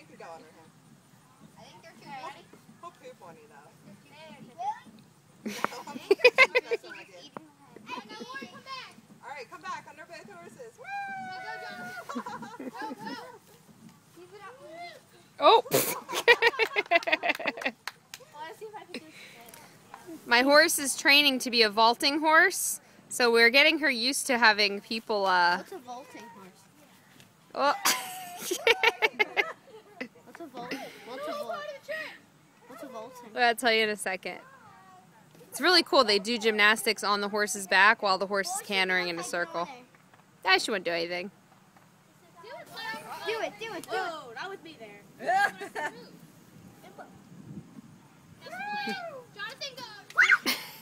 you could go under him. I think they're too many. He'll poop on you though. Really? Lord, come back. All right, come back under both horses. Woo! Go, Jonathan. Go, go. Keep it up. Oh. My horse is training to be a vaulting horse, so we're getting her used to having people. What's a vaulting horse? Oh. What's a vault? What's a vault? What's a vaulting? I'll tell you in a second. It's really cool. They do gymnastics on the horse's back while the horse is cantering in a circle. I shouldn't do anything. Do it, do it, do it. Whoa, that would be there. Jonathan, go.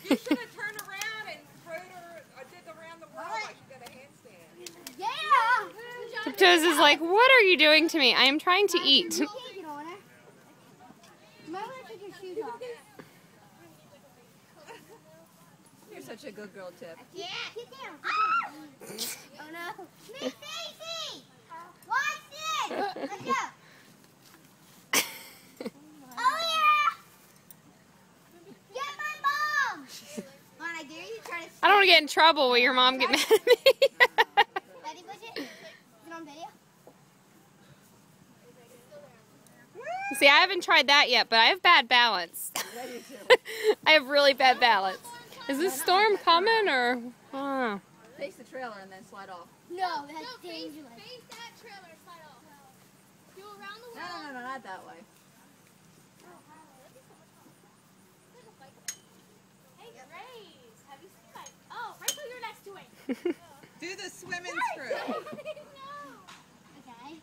You should have turned around and rode her, or did the round the world like you did a handstand. Yeah. Tiptoes is like, what are you doing to me? I am trying to eat. You're such a good girl, Tip. Yeah. Get down. Oh no. Smee Daisy. Watch this. Let's go. I don't want to get in trouble when your mom get mad at me. Daddy, push it. Is it on video? See, I haven't tried that yet, but I have bad balance. I have really bad balance. Is this storm coming or? Oh. Face the trailer and then slide off. No, that's dangerous. Face that trailer and slide off. Do around the wall. No, no, no, not that way. Do the swimming screw. No. Okay.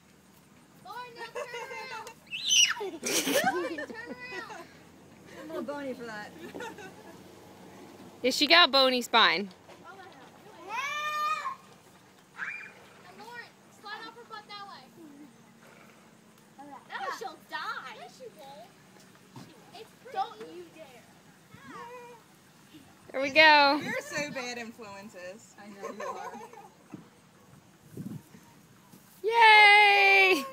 Lauren, now turn around. Turn around. I'm a little bony for that. Yeah, she got a bony spine. Oh my God. And Lauren, slide off her butt that way. Now she'll die. Yes, she won't. It's pretty. Don't you dare. There we go. You're so bad influences. I know you are. Yay!